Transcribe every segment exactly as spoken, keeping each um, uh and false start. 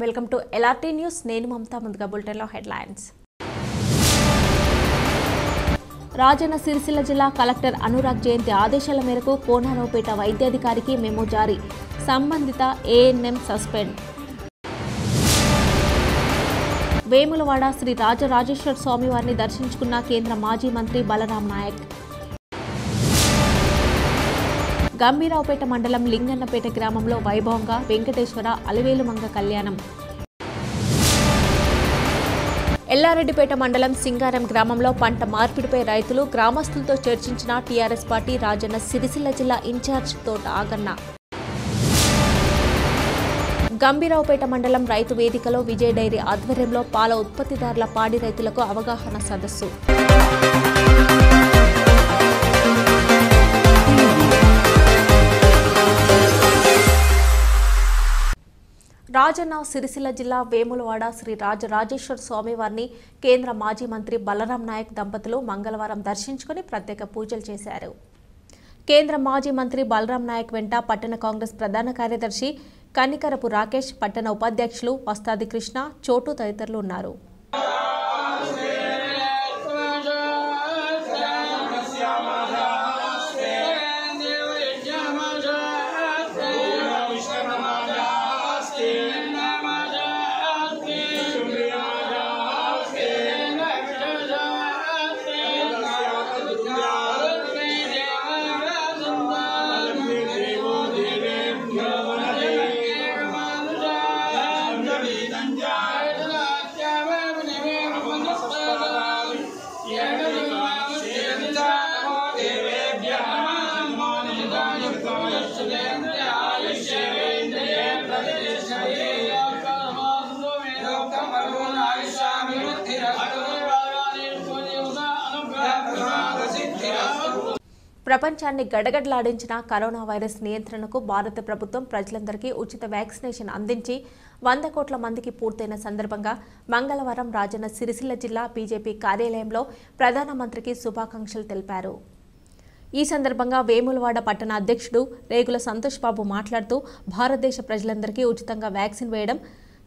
Welcome to LRT news. నేను మమతా. ముందుగా బులెటిన్లో హెడ్లైన్స్. రాజన్న సిరిసిల్ల జిల్లా కలెక్టర్ అనురాగ్ జయంతి ఆదేశాల మేరకు కోనరావుపేట వైద్యాధికారికి మెమో జారీ. సంబంధిత ఏఎన్ఎం సస్పెండ్. వేములవాడ శ్రీ రాజ రాజేశ్వర స్వామి వారిని దర్శించుకున్న కేంద్ర మాజీ మంత్రి బలరాం నాయక్. గంభీరావుపేట మండలం లింగన్నపేట గ్రామంలో వైభవంగా వెంకటేశ్వర అలవేలుమంగ కళ్యాణం. ఎల్లారెడ్డిపేట మండలం సింగారం గ్రామంలో పంట మార్పిడిపై రైతులు గ్రామస్తులతో చర్చించిన టీఆర్ఎస్ పార్టీ రాజన్న సిరిసిల్ల జిల్లా ఇన్ఛార్జ్ తోట ఆగన్న. గంభీరావుపేట మండలం రైతు వేదికలో విజయ్ డైరీ ఆధ్వర్యంలో పాల ఉత్పత్తిదారుల పాడి రైతులకు అవగాహన సదస్సు. రాజన్న సిరిసిల్ల జిల్లా వేములవాడ శ్రీ రాజ రాజేశ్వర స్వామి వారిని కేంద్ర మాజీ మంత్రి బలరాం నాయక్ దంపతులు మంగళవారం దర్శించుకుని ప్రత్యేక పూజలు చేశారు. కేంద్ర మాజీ మంత్రి బలరాం నాయక్ వెంట పట్టణ కాంగ్రెస్ ప్రధాన కార్యదర్శి కన్నికరపు రాకేష్, పట్టణ ఉపాధ్యక్షులు బస్తాది కృష్ణ, చోటు తదితరులు ఉన్నారు. ప్రపంచాన్ని గడగడలాడించిన కరోనా వైరస్ నియంత్రణకు భారత ప్రభుత్వం ప్రజలందరికీ ఉచిత వ్యాక్సినేషన్ అందించి వంద కోట్ల మందికి పూర్తయిన సందర్భంగా మంగళవారం రాజన్న సిరిసిల్ల జిల్లా బీజేపీ కార్యాలయంలో ప్రధానమంత్రికి శుభాకాంక్షలు తెలిపారు. ఈ సందర్భంగా వేములవాడ పట్టణ అధ్యక్షుడు రేగుల సంతోష్ బాబు మాట్లాడుతూ భారతదేశ ప్రజలందరికీ ఉచితంగా వ్యాక్సిన్ వేయడం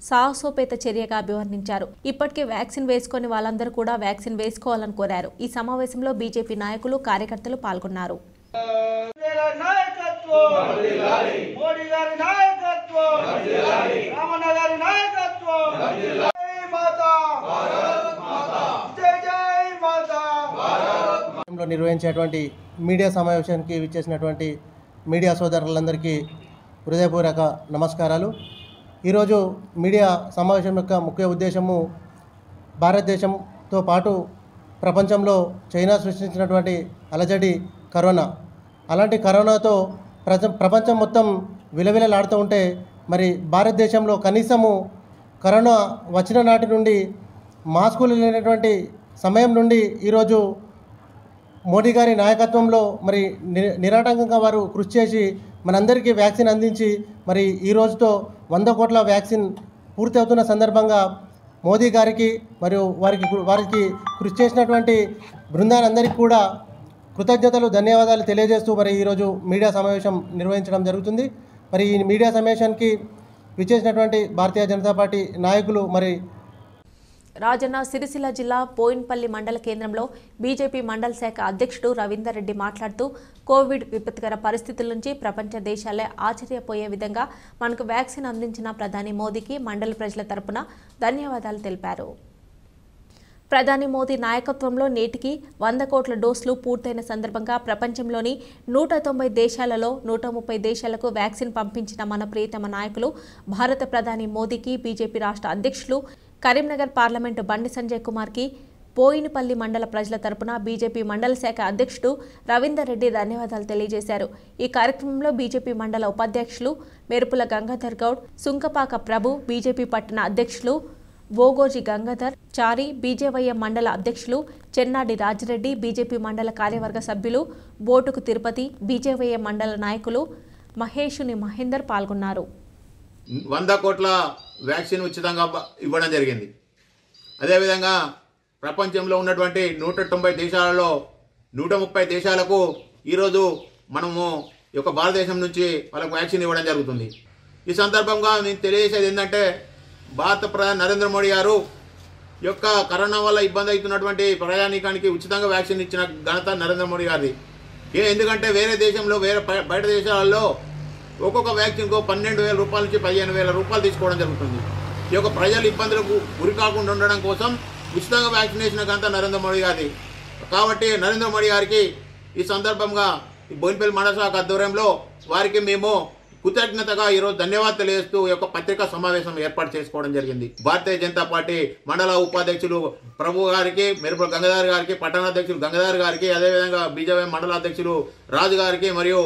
సాహసోపేత చర్యగా అభివర్ణించారు. ఇప్పటికే వ్యాక్సిన్ వేసుకొని వాళ్ళందరూ కూడా వ్యాక్సిన్ వేసుకోవాలని కోరారు. ఈ సమావేశంలో బీజేపీ నాయకులు, కార్యకర్తలు పాల్గొన్నారు. నిర్వహించేటువంటి మీడియా సమావేశానికి విచ్చేసినటువంటి మీడియా సోదరులందరికీ హృదయపూర్వక నమస్కారాలు. ఈరోజు మీడియా సమావేశం యొక్క ముఖ్య ఉద్దేశము భారతదేశంతో పాటు ప్రపంచంలో చైనా సృష్టించినటువంటి అలజడి కరోనా. అలాంటి కరోనాతో ప్రపంచం మొత్తం విలవిలలాడుతూ ఉంటే మరి భారతదేశంలో కనీసము కరోనా వచ్చిన నాటి నుండి మాస్కులు లేనటువంటి సమయం నుండి ఈరోజు మోడీ గారి నాయకత్వంలో మరి నిరాటంకంగా వారు కృషి చేసి మనందరికీ వ్యాక్సిన్ అందించి మరి ఈ రోజుతో వంద కోట్ల వ్యాక్సిన్ పూర్తి అవుతున్న సందర్భంగా మోదీ గారికి మరియు వారికి వారికి కృషి చేసినటువంటి బృందాలందరికీ కూడా కృతజ్ఞతలు, ధన్యవాదాలు తెలియజేస్తూ మరి ఈరోజు మీడియా సమావేశం నిర్వహించడం జరుగుతుంది. మరి ఈ మీడియా సమావేశానికి విచ్చేసినటువంటి భారతీయ జనతా పార్టీ నాయకులు మరి రాజన్న సిరిసిల్ల జిల్లా బోయిన్పల్లి మండల కేంద్రంలో బీజేపీ మండల శాఖ అధ్యక్షుడు రవీందర్ రెడ్డి మాట్లాడుతూ కోవిడ్ విపత్కర పరిస్థితుల నుంచి ప్రపంచ దేశాలే ఆశ్చర్యపోయే విధంగా మనకు వ్యాక్సిన్ అందించిన ప్రధాని మోదీకి మండల ప్రజల తరపున ధన్యవాదాలు తెలిపారు. ప్రధాని మోదీ నాయకత్వంలో నేటికి వంద కోట్ల డోసులు పూర్తయిన సందర్భంగా ప్రపంచంలోని నూట తొంభై దేశాలలో నూట ముప్పై దేశాలకు వ్యాక్సిన్ పంపించిన మన ప్రియతమ నాయకులు భారత ప్రధాని మోదీకి బీజేపీ రాష్ట్ర అధ్యక్షులు కరీంనగర్ పార్లమెంటు బండి సంజయ్ కుమార్కి పోయినపల్లి మండల ప్రజల తరపున బీజేపీ మండల శాఖ అధ్యక్షుడు రవీందర్ రెడ్డి ధన్యవాదాలు తెలియజేశారు. ఈ కార్యక్రమంలో బీజేపీ మండల ఉపాధ్యక్షులు మెరుపుల గంగాధర్ గౌడ్, సుంకపాక ప్రభు, బీజేపీ పట్టణ అధ్యక్షులు బోగోజీ గంగాధర్ చారి, బీజేవైఎం మండల అధ్యక్షులు చెన్నాడి రాజిరెడ్డి, బీజేపీ మండల కార్యవర్గ సభ్యులు బోటుకు తిరుపతి, బీజేవైఎం మండల నాయకులు మహేషుని మహేందర్ పాల్గొన్నారు. వంద కోట్ల వ్యాక్సిన్ ఉచితంగా ఇవ్వడం జరిగింది. అదేవిధంగా ప్రపంచంలో ఉన్నటువంటి నూట తొంభై దేశాలలో నూట ముప్పై దేశాలకు ఈరోజు మనము ఈ యొక్క భారతదేశం నుంచి వాళ్ళకు వ్యాక్సిన్ ఇవ్వడం జరుగుతుంది. ఈ సందర్భంగా నేను తెలియజేసేది ఏంటంటే భారత ప్రధాని నరేంద్ర మోడీ గారు యొక్క కరోనా వల్ల ఇబ్బంది అవుతున్నటువంటి ప్రయాణికానికి ఉచితంగా వ్యాక్సిన్ ఇచ్చిన ఘనత నరేంద్ర మోడీ గారిది. ఏ ఎందుకంటే వేరే దేశంలో వేరే బయట దేశాలలో ఒక్కొక్క వ్యాక్సిన్కు పన్నెండు వేల రూపాయల నుంచి పదిహేను వేల రూపాయలు తీసుకోవడం జరుగుతుంది. ఈ యొక్క ప్రజలు ఇబ్బందులకు గురి కాకుండా ఉండడం కోసం ఉచితంగా వ్యాక్సినేషన్ ఘనత నరేంద్ర మోడీ గారిది. కాబట్టి నరేంద్ర మోడీ గారికి ఈ సందర్భంగా బోయినపల్లి మండల శాఖ ఆధ్వర్యంలో వారికి మేము కృతజ్ఞతగా ఈరోజు ధన్యవాదాలు తెలియజేస్తూ ఈ యొక్క పత్రికా సమావేశం ఏర్పాటు చేసుకోవడం జరిగింది. భారతీయ జనతా పార్టీ మండల ఉపాధ్యక్షులు ప్రభు గారికి, మెరుపు గంగాధర్ గారికి, పట్టణాధ్యక్షులు గంగాధర్ గారికి, అదేవిధంగా బీజేపీ మండల అధ్యక్షులు రాజు గారికి, మరియు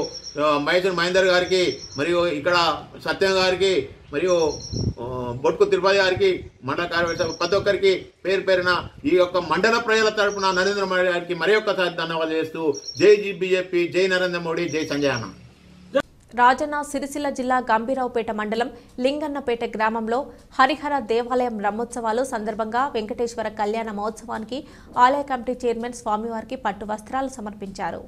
మహేసూర్ మహేందర్ గారికి, మరియు ఇక్కడ సత్యం గారికి, మరియు బొట్కు తిరుపతి గారికి, మండల కార్యవర్గాలు ప్రతి ఒక్కరికి పేరు పేరున ఈ యొక్క మండల ప్రజల తరఫున నరేంద్ర మోడీ గారికి మరి ఒక్కసారి ధన్యవాదాలు చేస్తూ జై జీ బీజేపీ, జై నరేంద్ర మోడీ, జై సంజయానంద్. రాజన్న సిరిసిల్ల జిల్లా గంభీరావుపేట మండలం లింగన్నపేట గ్రామంలో హరిహర దేవాలయం బ్రహ్మోత్సవాలు సందర్భంగా వెంకటేశ్వర కళ్యాణ మహోత్సవానికి ఆలయ కమిటీ చైర్మన్ స్వామివారికి పట్టు వస్త్రాలు సమర్పించారు.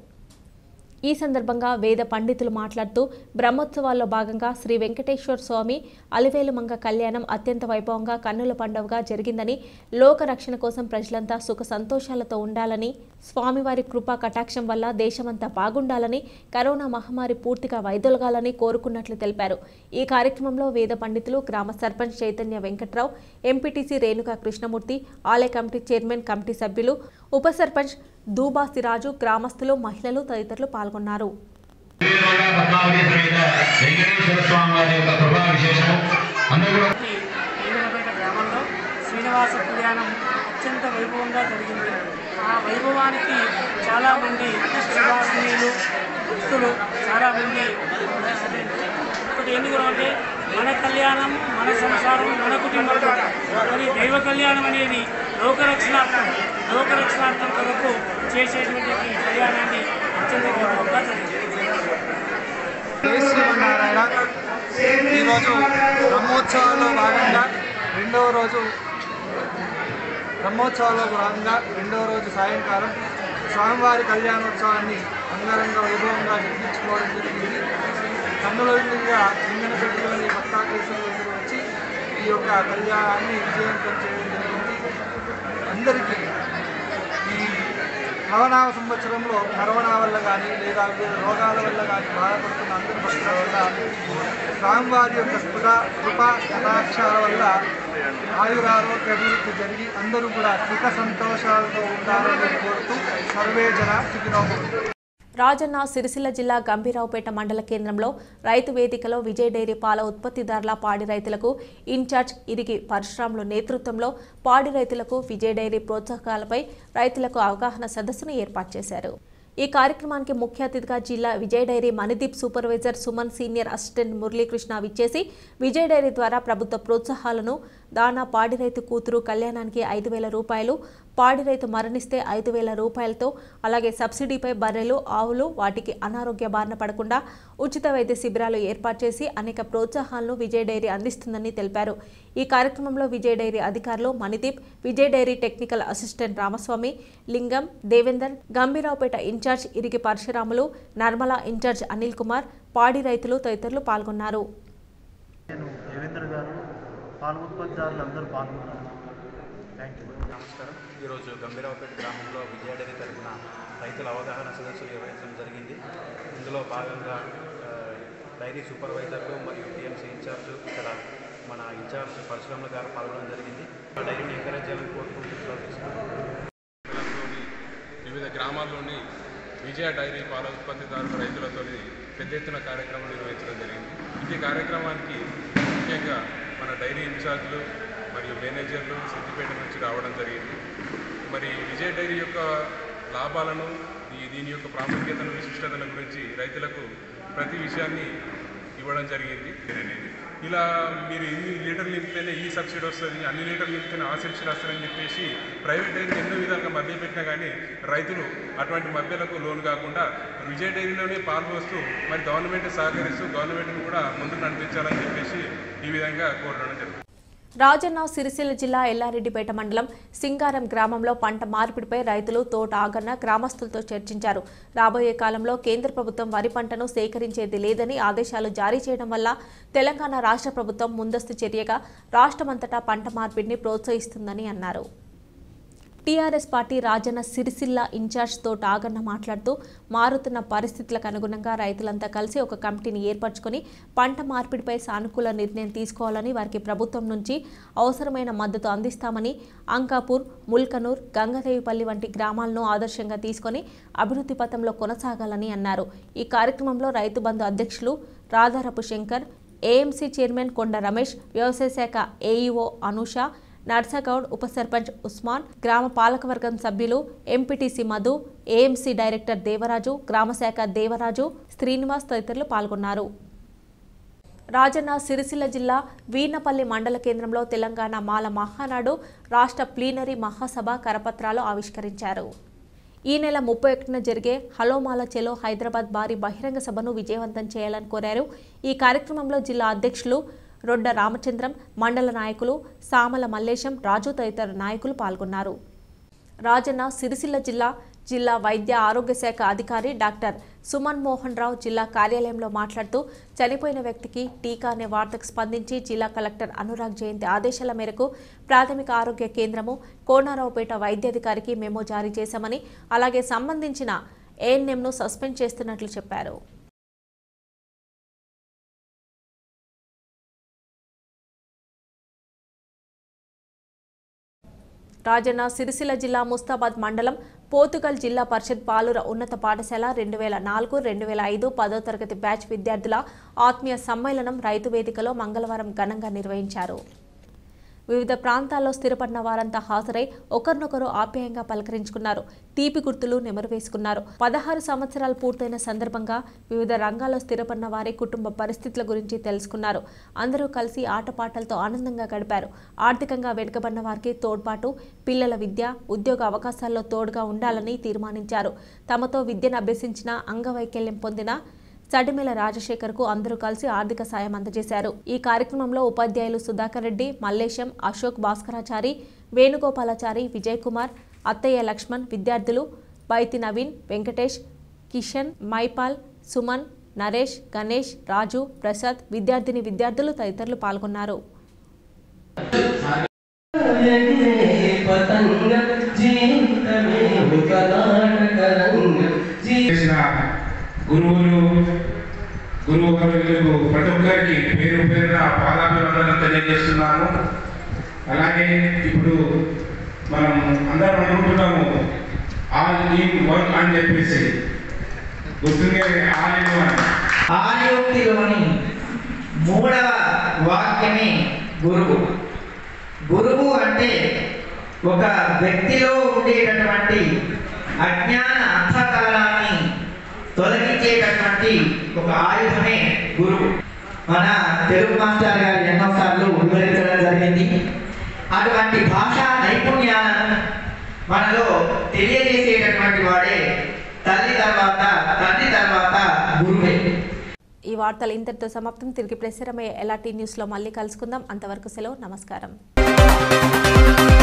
ఈ సందర్భంగా వేద పండితులు మాట్లాడుతూ బ్రహ్మోత్సవాల్లో భాగంగా శ్రీ వెంకటేశ్వర స్వామి అలివేలుమంగ కళ్యాణం అత్యంత వైభవంగా కన్నుల పండువగా జరిగిందని, లోక రక్షణ కోసం ప్రజలంతా సుఖ సంతోషాలతో ఉండాలని, స్వామివారి కృపా కటాక్షం వల్ల దేశమంతా బాగుండాలని, కరోనా మహమ్మారి పూర్తిగా వైదొలగాలని కోరుకున్నట్లు తెలిపారు. ఈ కార్యక్రమంలో వేద పండితులు గ్రామ సర్పంచ్ చైతన్య వెంకట్రావు, ఎంపీటీసీ రేణుకా కృష్ణమూర్తి, ఆలయ కమిటీ చైర్మన్, కమిటీ సభ్యులు, ఉప సర్పంచ్ ధూబాసి రాజు, గ్రామస్తులు, మహిళలు తదితరులు పాల్గొన్నారు. లింగన్నపేట గ్రామంలో శ్రీనివాస కళ్యాణం అత్యంత వైభవంగా జరిగింది. ఆ వైభవానికి చాలామంది శ్రీవాసనీయులు, భక్తులు చాలామంది ఒకటి ఎందుకు అంటే మన కళ్యాణం, మన సంసారం, మన కుటుంబం. మరి దైవ కళ్యాణం అనేది లోకరక్షణార్థం, లోకరక్షణార్థం కొరకు చేసేటువంటి ఈ కళ్యాణాన్ని అత్యంత గౌరవంగా శ్రీమన్నారాయణ. ఈరోజు బ్రహ్మోత్సవాల్లో భాగంగా రెండవ రోజు బ్రహ్మోత్సవాల్లో భాగంగా రెండవ రోజు సాయంకాలం స్వామివారి కళ్యాణోత్సవాన్ని అంగరంగ వైభవంగా నిర్మించుకోవడం జరిగింది. కన్నులుగా లింగన్నపేటలోని భక్తాకృష్ణ దగ్గర వచ్చి ఈ యొక్క కళ్యాణాన్ని విజయవంతం చేయడం జరిగింది. అందరికీ ఈ నవనామ సంవత్సరంలో కరోనా వల్ల కానీ లేదా వివిధ రోగాల వల్ల కానీ బాధపడుతున్న అందరి భక్తుల వల్ల స్వామివారి యొక్క స్ఫుట కృప కటాక్షాల వల్ల ఆయురారోగ్య అభివృద్ధి జరిగి అందరూ కూడా సుఖ సంతోషాలతో ఉండాలని కోరుతూ సర్వే జన సుఖినో. రాజన్న సిరిసిల్ల జిల్లా గంభీరావుపేట మండల కేంద్రంలో రైతు వేదికలో విజయ్ డైరీ పాల ఉత్పత్తిదారుల పాడి రైతులకు ఇన్ఛార్జ్ ఇరిగి పరశురాములు నేతృత్వంలో పాడి రైతులకు విజయ్ డైరీ ప్రోత్సాహకాలపై రైతులకు అవగాహన సదస్సును ఏర్పాటు చేశారు. ఈ కార్యక్రమానికి ముఖ్య అతిథిగా జిల్లా Vijay dairy Manideep supervisor Suman, senior assistant Murali Krishna విచ్చేసి విజయ్ డైరీ ద్వారా ప్రభుత్వ ప్రోత్సాహాలను, దానా పాడి రైతు కూతురు కళ్యాణానికి ఐదు వేల రూపాయలు, పాడి రైతు మరణిస్తే ఐదు వేల రూపాయలతో, అలాగే సబ్సిడీపై బర్రెలు, ఆవులు వాటికి అనారోగ్య బారిన పడకుండా ఉచిత వైద్య శిబిరాలు ఏర్పాటు చేసి అనేక ప్రోత్సాహాలను విజయ్ డైరీ అందిస్తుందని తెలిపారు. ఈ కార్యక్రమంలో విజయ్ డైరీ అధికారులు Manideep, Vijay dairy technical assistant Ramaswamy, Lingam Devender, Gambhiraopet incharge Irigi Parasuramulu, Narmala incharge Anil Kumar, పాడి రైతులు తదితరులు పాల్గొన్నారు. పాల ఉత్పత్తిదారులు అందరూ పాల్గొన్నారు. Thank you. నమస్కారం. ఈరోజు గంభీరావుపేట గ్రామంలో విజయ డైరీ తరఫున రైతుల అవగాహన సదస్సు నిర్వహించడం జరిగింది. ఇందులో భాగంగా డైరీ సూపర్వైజర్లు మరియు టీఎంసీ ఇన్ఛార్జ్ ఇక్కడ మన ఇన్ఛార్జ్ పరశురాముల గారు పాల్గొనడం జరిగింది. డైరీని ఎంకరేజ్ చేయాలని కోరుకుంటున్నాం. వివిధ గ్రామాల్లోని విజయ డైరీ పాల ఉత్పత్తిదారుల రైతులతో పెద్ద ఎత్తున కార్యక్రమం నిర్వహించడం జరిగింది. ఈ కార్యక్రమానికి ముఖ్యంగా మన డైరీ ఇన్ఛార్జ్లు మరియు మేనేజర్లు సిద్దిపేట నుంచి రావడం జరిగింది. మరి విజయ్ డైరీ యొక్క లాభాలను, దీని యొక్క ప్రాముఖ్యతను, విశిష్టతల గురించి రైతులకు ప్రతి విషయాన్ని ఇవ్వడం జరిగింది. ఇలా మీరు ఇన్ని లీటర్లు నింపితేనే ఈ సబ్సిడీ వస్తుంది, అన్ని లీటర్లు నింపితేనే ఆ సబ్సిడీ వస్తుందని చెప్పేసి ప్రైవేట్ డైరీలు ఎన్నో విధాలుగా మభ్య పెట్టినా కానీ రైతులు అటువంటి మభ్యలకు లోను కాకుండా విజయ్ డైరీలోనే పాల్గొస్తూ మరి గవర్నమెంట్ సహకరిస్తూ గవర్నమెంట్ని కూడా ముందుకు నడిపించాలని చెప్పేసి ఈ విధంగా కోరడం జరుగుతుంది. రాజన్న సిరిసిల్ల జిల్లా ఎల్లారెడ్డిపేట మండలం సింగారం గ్రామంలో పంట మార్పిడిపై రైతులు తోట ఆగన్న గ్రామస్తులతో చర్చించారు. రాబోయే కాలంలో కేంద్ర ప్రభుత్వం వరి పంటను సేకరించేది లేదని ఆదేశాలు జారీ చేయడం వల్ల తెలంగాణ రాష్ట్ర ప్రభుత్వం ముందస్తు చర్యగా రాష్ట్రమంతటా పంట మార్పిడిని ప్రోత్సహిస్తుందని అన్నారు. TRS party Rajanna Sircilla incharge Thota Aganna మాట్లాడుతూ మారుతున్న పరిస్థితులకు అనుగుణంగా రైతులంతా కలిసి ఒక కమిటీని ఏర్పరచుకొని పంట మార్పిడిపై సానుకూల నిర్ణయం తీసుకోవాలని, వారికి ప్రభుత్వం నుంచి అవసరమైన మద్దతు అందిస్తామని, అంకాపూర్, ముల్కనూర్, గంగదేవిపల్లి వంటి గ్రామాలను ఆదర్శంగా తీసుకొని అభివృద్ధి పథంలో కొనసాగాలని అన్నారు. ఈ కార్యక్రమంలో రైతు బంధు అధ్యక్షులు రాధారపు శంకర్, ఏఎంసీ చైర్మన్ కొండ రమేష్, వ్యవసాయ శాఖ ఏఈఓ అనూష, నర్సగౌడ్, ఉప సర్పంచ్ ఉస్మాన్, గ్రామ పాలకవర్గం సభ్యులు MPTC Madhu, AMC director Devaraju, గ్రామశాఖ దేవరాజు, శ్రీనివాస్ తదితరులు పాల్గొన్నారు. రాజన్న సిరిసిల్ల జిల్లా వీణపల్లి మండల కేంద్రంలో తెలంగాణ మాల మహానాడు రాష్ట్ర ప్లీనరీ మహాసభ కరపత్రాలు ఆవిష్కరించారు. ఈ నెల ముప్పై ఒకటిన జరిగే హలోమాల చెలో హైదరాబాద్ భారీ బహిరంగ సభను విజయవంతం చేయాలని కోరారు. ఈ కార్యక్రమంలో జిల్లా అధ్యక్షులు రొడ్డ రామచంద్రం, మండల నాయకులు సామల మల్లేశం, రాజు తదితర నాయకులు పాల్గొన్నారు. రాజన్న సిరిసిల్ల జిల్లా జిల్లా వైద్య ఆరోగ్య శాఖ అధికారి డాక్టర్ సుమన్ మోహన్ రావు జిల్లా కార్యాలయంలో మాట్లాడుతూ చనిపోయిన వ్యక్తికి టీకా అనే వార్తకు స్పందించి జిల్లా కలెక్టర్ అనురాగ్ జయంతి ఆదేశాల మేరకు ప్రాథమిక ఆరోగ్య కేంద్రము కోనారావుపేట వైద్యాధికారికి మెమో జారీ చేశామని, అలాగే సంబంధించిన ఏఎన్ఎంను సస్పెండ్ చేస్తున్నట్లు చెప్పారు. రాజన్న సిరిసిల్ల జిల్లా ముస్తాబాద్ మండలం పోతుగల్ జిల్లా పరిషత్ పాలూర ఉన్నత పాఠశాల రెండు వేల నాలుగు రెండు వేల ఐదు పదో తరగతి బ్యాచ్ విద్యార్థుల ఆత్మీయ సమ్మేళనం రైతు వేదికలో మంగళవారం ఘనంగా నిర్వహించారు. వివిధ ప్రాంతాల్లో స్థిరపడిన వారంతా హాజరై ఒకరినొకరు ఆప్యాయంగా పలకరించుకున్నారు, తీపి గుర్తులు నెమరు వేసుకున్నారు. పదహారు సంవత్సరాలు పూర్తయిన సందర్భంగా వివిధ రంగాల్లో స్థిరపడిన వారి కుటుంబ పరిస్థితుల గురించి తెలుసుకున్నారు. అందరూ కలిసి ఆటపాటలతో ఆనందంగా గడిపారు. ఆర్థికంగా వెనుకబడిన వారికి తోడ్పాటు, పిల్లల విద్య, ఉద్యోగ అవకాశాల్లో తోడుగా ఉండాలని తీర్మానించారు. తమతో విద్యను అభ్యసించిన, అంగవైకల్యం పొందిన చడిమేల రాజశేఖర్కు అందరూ కలిసి ఆర్థిక సాయం అందజేశారు. ఈ కార్యక్రమంలో ఉపాధ్యాయులు సుధాకర్ రెడ్డి, మల్లేశం, అశోక్ భాస్కరాచారి, వేణుగోపాలాచారి, విజయ్ కుమార్, అత్తయ్య లక్ష్మణ్, విద్యార్థులు బైతి నవీన్, వెంకటేష్, కిషన్, మైపాల్, సుమన్, నరేష్, గణేష్, రాజు, ప్రసాద్, విద్యార్థిని విద్యార్థులు తదితరులు పాల్గొన్నారు. గురువులు గురువులకు ప్రతి ఒక్కరికి పేరు పేరున పాదాభివందనం తెలియజేస్తున్నాను. అలాగే ఇప్పుడు మనం అందరం అనుకుంటున్నాము ఆల్ ఇన్ వన్ అని చెప్పేసి, గుర్తుంది ఆల్ ఇన్ వన్. ఆయోక్తిలోని మూడవ వాక్యమే గురువు. గురువు అంటే ఒక వ్యక్తిలో ఉండేటటువంటి అజ్ఞాన అంధకారాన్ని తొలగించేటటువంటి ఒక ఆయుధమే గురువు. మన తెలుగు మాస్టర్ గారు ఎన్నోసార్లు వివరించడం జరిగింది. అటువంటి భాషా నైపుణ్యాలను మనలో తెలియజేసేటటువంటి వాడే తల్లి తర్వాత తండ్రి తర్వాత గురువే. ఈ వార్తలు ఇంతటితో సమాప్తం. తిరిగి ప్రసారమయ్యే ఎల్ఆర్టీ న్యూస్లో మళ్ళీ కలుసుకుందాం. అంతవరకు సెలవు. నమస్కారం.